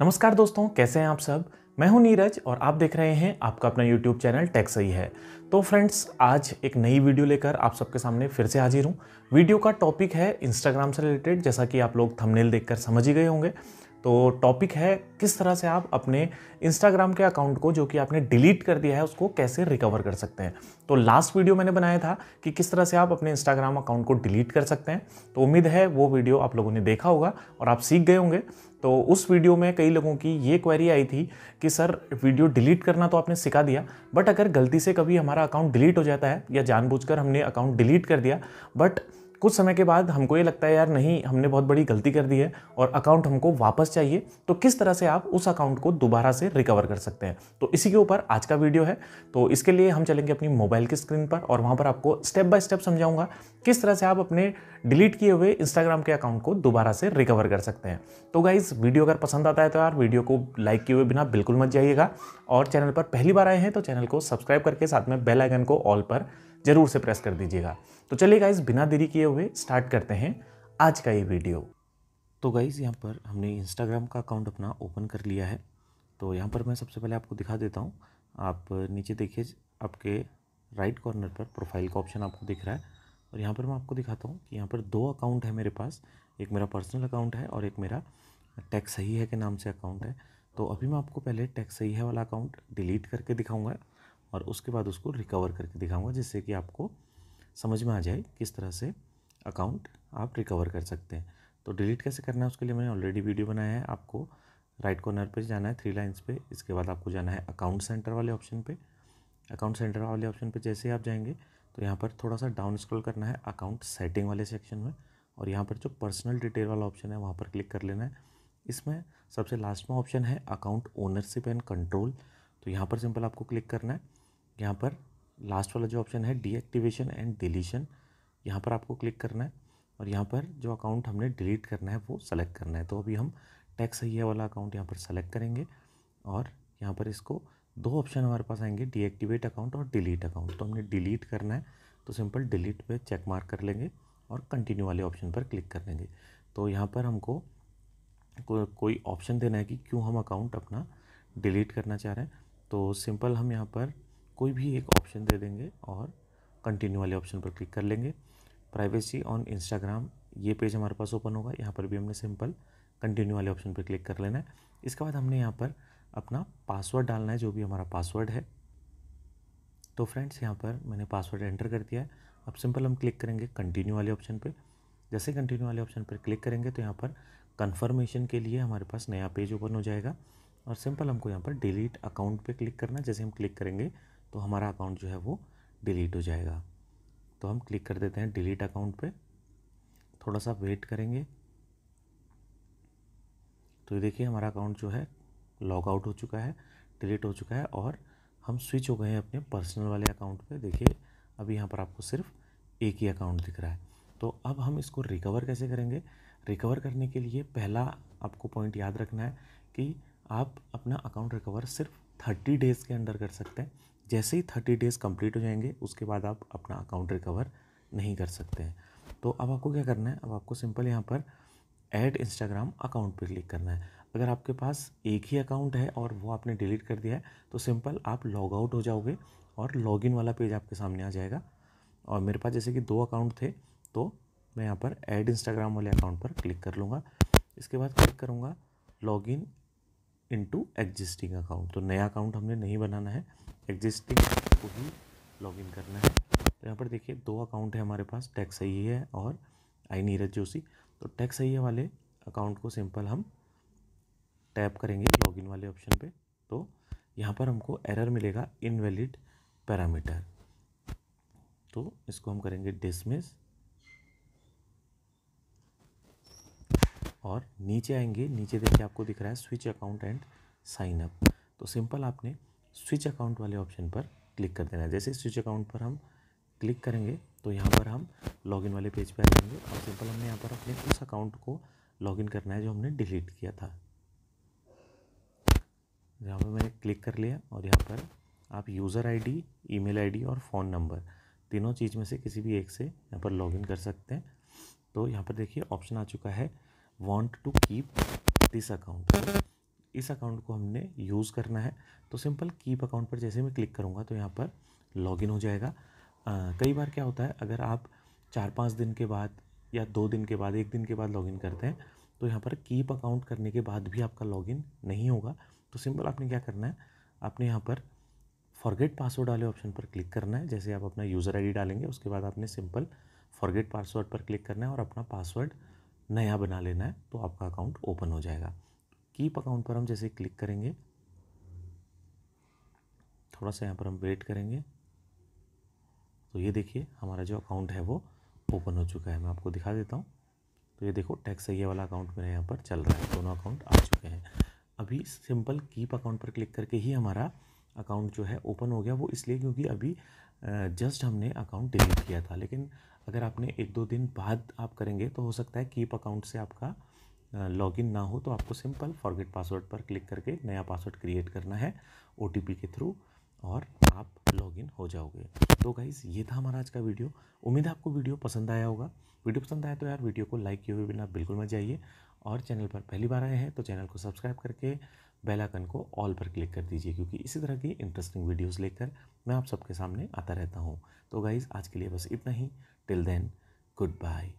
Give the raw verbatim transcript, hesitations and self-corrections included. नमस्कार दोस्तों, कैसे हैं आप सब। मैं हूं नीरज और आप देख रहे हैं आपका अपना YouTube चैनल टेक सही है। तो फ्रेंड्स, आज एक नई वीडियो लेकर आप सबके सामने फिर से हाजिर हूं। वीडियो का टॉपिक है Instagram से रिलेटेड, जैसा कि आप लोग थंबनेल देखकर समझ ही गए होंगे। तो टॉपिक है किस तरह से आप अपने Instagram के अकाउंट को, जो कि आपने डिलीट कर दिया है, उसको कैसे रिकवर कर सकते हैं। तो लास्ट वीडियो मैंने बनाया था कि किस तरह से आप अपने Instagram अकाउंट को डिलीट कर सकते हैं। तो उम्मीद है वो वीडियो आप लोगों ने देखा होगा और आप सीख गए होंगे। तो उस वीडियो में कई लोगों की ये क्वेरी आई थी कि सर, वीडियो डिलीट करना तो आपने सिखा दिया, बट अगर गलती से कभी हमारा अकाउंट डिलीट हो जाता है या जानबूझकर हमने अकाउंट डिलीट कर दिया, बट कुछ समय के बाद हमको ये लगता है यार नहीं, हमने बहुत बड़ी गलती कर दी है और अकाउंट हमको वापस चाहिए, तो किस तरह से आप उस अकाउंट को दोबारा से रिकवर कर सकते हैं। तो इसी के ऊपर आज का वीडियो है। तो इसके लिए हम चलेंगे अपनी मोबाइल की स्क्रीन पर और वहाँ पर आपको स्टेप बाय स्टेप समझाऊंगा किस तरह से आप अपने डिलीट किए हुए इंस्टाग्राम के अकाउंट को दोबारा से रिकवर कर सकते हैं। तो गाइज़, वीडियो अगर पसंद आता है तो यार वीडियो को लाइक किए हुए बिना बिल्कुल मत जाइएगा, और चैनल पर पहली बार आए हैं तो चैनल को सब्सक्राइब करके साथ में बेल आइकन को ऑल पर जरूर से प्रेस कर दीजिएगा। तो चलिए गाइज, बिना देरी किए हुए स्टार्ट करते हैं आज का ये वीडियो। तो गाइज़, यहाँ पर हमने इंस्टाग्राम का अकाउंट अपना ओपन कर लिया है। तो यहाँ पर मैं सबसे पहले आपको दिखा देता हूँ। आप नीचे देखिए, आपके राइट कॉर्नर पर प्रोफाइल का ऑप्शन आपको दिख रहा है, और यहाँ पर मैं आपको दिखाता हूँ कि यहाँ पर दो अकाउंट है मेरे पास। एक मेरा पर्सनल अकाउंट है और एक मेरा टेक सही है के नाम से अकाउंट है। तो अभी मैं आपको पहले टेक सही है वाला अकाउंट डिलीट करके दिखाऊँगा और उसके बाद उसको रिकवर करके दिखाऊंगा, जिससे कि आपको समझ में आ जाए किस तरह से अकाउंट आप रिकवर कर सकते हैं। तो डिलीट कैसे करना है, उसके लिए मैंने ऑलरेडी वीडियो बनाया है। आपको राइट कॉर्नर पे जाना है, थ्री लाइंस पे। इसके बाद आपको जाना है अकाउंट सेंटर वाले ऑप्शन पे। अकाउंट सेंटर वाले ऑप्शन पे जैसे ही आप जाएंगे तो यहाँ पर थोड़ा सा डाउन स्क्रॉल करना है अकाउंट सेटिंग वाले सेक्शन में, और यहाँ पर जो पर्सनल डिटेल वाला ऑप्शन है वहाँ पर क्लिक कर लेना है। इसमें सबसे लास्ट में ऑप्शन है अकाउंट ओनरशिप एंड कंट्रोल। तो यहाँ पर सिंपल आपको क्लिक करना है। यहाँ पर लास्ट वाला जो ऑप्शन है डीएक्टिवेशन एंड डिलीशन, यहाँ पर आपको क्लिक करना है, और यहाँ पर जो अकाउंट हमने डिलीट करना है वो सेलेक्ट करना है। तो अभी हम टेक सही है वाला अकाउंट यहाँ पर सेलेक्ट करेंगे, और यहाँ पर इसको दो ऑप्शन हमारे पास आएंगे, डीएक्टिवेट अकाउंट और डिलीट अकाउंट। तो हमने डिलीट करना है, तो सिंपल डिलीट पे चेक मार्क कर लेंगे और कंटिन्यू वाले ऑप्शन पर क्लिक कर लेंगे। तो यहाँ पर हमको को, कोई ऑप्शन देना है कि क्यों हम अकाउंट अपना डिलीट करना चाह रहे हैं। तो सिंपल हम यहाँ पर कोई भी एक ऑप्शन दे देंगे और कंटिन्यू वाले ऑप्शन पर क्लिक कर लेंगे। प्राइवेसी ऑन इंस्टाग्राम, ये पेज हमारे पास ओपन होगा। यहाँ पर भी हमने सिंपल कंटिन्यू वाले ऑप्शन पर क्लिक कर लेना है। इसके बाद हमने यहाँ पर अपना पासवर्ड डालना है, जो भी हमारा पासवर्ड है। तो फ्रेंड्स, यहाँ पर मैंने पासवर्ड एंटर कर दिया है। अब सिंपल हम क्लिक करेंगे कंटिन्यू वाले ऑप्शन पर। जैसे कंटिन्यू वाले ऑप्शन पर क्लिक करेंगे तो यहाँ पर कन्फर्मेशन के लिए हमारे पास नया पेज ओपन हो जाएगा, और सिंपल हमको यहाँ पर डिलीट अकाउंट पे क्लिक करना है। जैसे हम क्लिक करेंगे तो हमारा अकाउंट जो है वो डिलीट हो जाएगा। तो हम क्लिक कर देते हैं डिलीट अकाउंट पे, थोड़ा सा वेट करेंगे। तो ये देखिए, हमारा अकाउंट जो है लॉग आउट हो चुका है, डिलीट हो चुका है, और हम स्विच हो गए हैं अपने पर्सनल वाले अकाउंट पे। देखिए, अभी यहाँ पर आपको सिर्फ एक ही अकाउंट दिख रहा है। तो अब हम इसको रिकवर कैसे करेंगे। रिकवर करने के लिए पहला आपको पॉइंट याद रखना है कि आप अपना अकाउंट रिकवर सिर्फ थर्टी डेज़ के अंदर कर सकते हैं। जैसे ही थर्टी डेज़ कंप्लीट हो जाएंगे उसके बाद आप अपना अकाउंट रिकवर नहीं कर सकते हैं। तो अब आपको क्या करना है, अब आपको सिंपल यहाँ पर ऐड इंस्टाग्राम अकाउंट पर क्लिक करना है। अगर आपके पास एक ही अकाउंट है और वो आपने डिलीट कर दिया है तो सिंपल आप लॉग आउट हो जाओगे और लॉगिन वाला पेज आपके सामने आ जाएगा। और मेरे पास जैसे कि दो अकाउंट थे तो मैं यहाँ पर ऐड इंस्टाग्राम वाले अकाउंट पर क्लिक कर लूँगा। इसके बाद क्लिक करूँगा लॉगिन इनटू एग्जिस्टिंग अकाउंट। तो नया अकाउंट हमने नहीं बनाना है, एग्जिस्टिंग को ही लॉगिन करना है। तो यहाँ पर देखिए, दो अकाउंट है हमारे पास, टेक सही है और आई नीरज जोशी। तो टेक सही है वाले अकाउंट को सिंपल हम टैप करेंगे लॉगिन वाले ऑप्शन पे। तो यहाँ पर हमको एरर मिलेगा इनवैलिड पैरामीटर, तो इसको हम करेंगे डिसमिस, और नीचे आएंगे। नीचे देखिए आपको दिख रहा है switch account and sign up. तो सिंपल आपने स्विच अकाउंट वाले ऑप्शन पर क्लिक कर देना है। जैसे स्विच अकाउंट पर हम क्लिक करेंगे तो यहाँ पर हम लॉगिन वाले पेज पर आ जाएंगे, और सिंपल हमने यहाँ पर अपने उस अकाउंट को लॉगिन करना है जो हमने डिलीट किया था। यहाँ पर मैंने क्लिक कर लिया, और यहाँ पर आप user I D, email I D और फ़ोन नंबर, तीनों चीज़ में से किसी भी एक से यहाँ पर लॉगिन कर सकते हैं। तो यहाँ पर देखिए ऑप्शन आ चुका है want to keep this account. इस अकाउंट को हमने यूज़ करना है। तो सिंपल कीप अकाउंट पर जैसे मैं क्लिक करूँगा तो यहाँ पर लॉगिन हो जाएगा। आ, कई बार क्या होता है, अगर आप चार पाँच दिन के बाद या दो दिन के बाद एक दिन के बाद लॉगिन करते हैं तो यहाँ पर कीप अकाउंट करने के बाद भी आपका लॉगिन नहीं होगा। तो सिंपल आपने क्या करना है, आपने यहाँ पर फॉरगेट पासवर्ड वाले ऑप्शन पर क्लिक करना है। जैसे आप अपना यूज़र आईडी डालेंगे उसके बाद आपने सिंपल फॉरगेट पासवर्ड पर क्लिक करना है और अपना पासवर्ड नया बना लेना है, तो आपका अकाउंट ओपन हो जाएगा। कीप अकाउंट पर हम जैसे क्लिक करेंगे, थोड़ा सा यहाँ पर हम वेट करेंगे, तो ये देखिए हमारा जो अकाउंट है वो ओपन हो चुका है। मैं आपको दिखा देता हूँ। तो ये देखो टैक्स सही है वाला अकाउंट मेरा यहाँ पर चल रहा है। दोनों अकाउंट आ चुके हैं। अभी सिंपल कीप अकाउंट पर क्लिक करके ही हमारा अकाउंट जो है ओपन हो गया, वो इसलिए क्योंकि अभी जस्ट हमने अकाउंट डिलीट किया था। लेकिन अगर आपने एक दो दिन बाद आप करेंगे तो हो सकता है कीप अकाउंट से आपका लॉगिन ना हो, तो आपको सिंपल फॉरगेट पासवर्ड पर क्लिक करके नया पासवर्ड क्रिएट करना है ओटीपी के थ्रू और आप लॉगिन हो जाओगे। तो गाइज़ ये था हमारा आज का वीडियो। उम्मीद है आपको वीडियो पसंद आया होगा। वीडियो पसंद आया तो यार वीडियो को लाइक किए हुए बिना बिल्कुल मत जाइए, और चैनल पर पहली बार आए हैं तो चैनल को सब्सक्राइब करके बेल आइकन को ऑल पर क्लिक कर दीजिए, क्योंकि इसी तरह की इंटरेस्टिंग वीडियोस लेकर मैं आप सबके सामने आता रहता हूँ। तो गाइज़ आज के लिए बस इतना ही। Till then, good bye.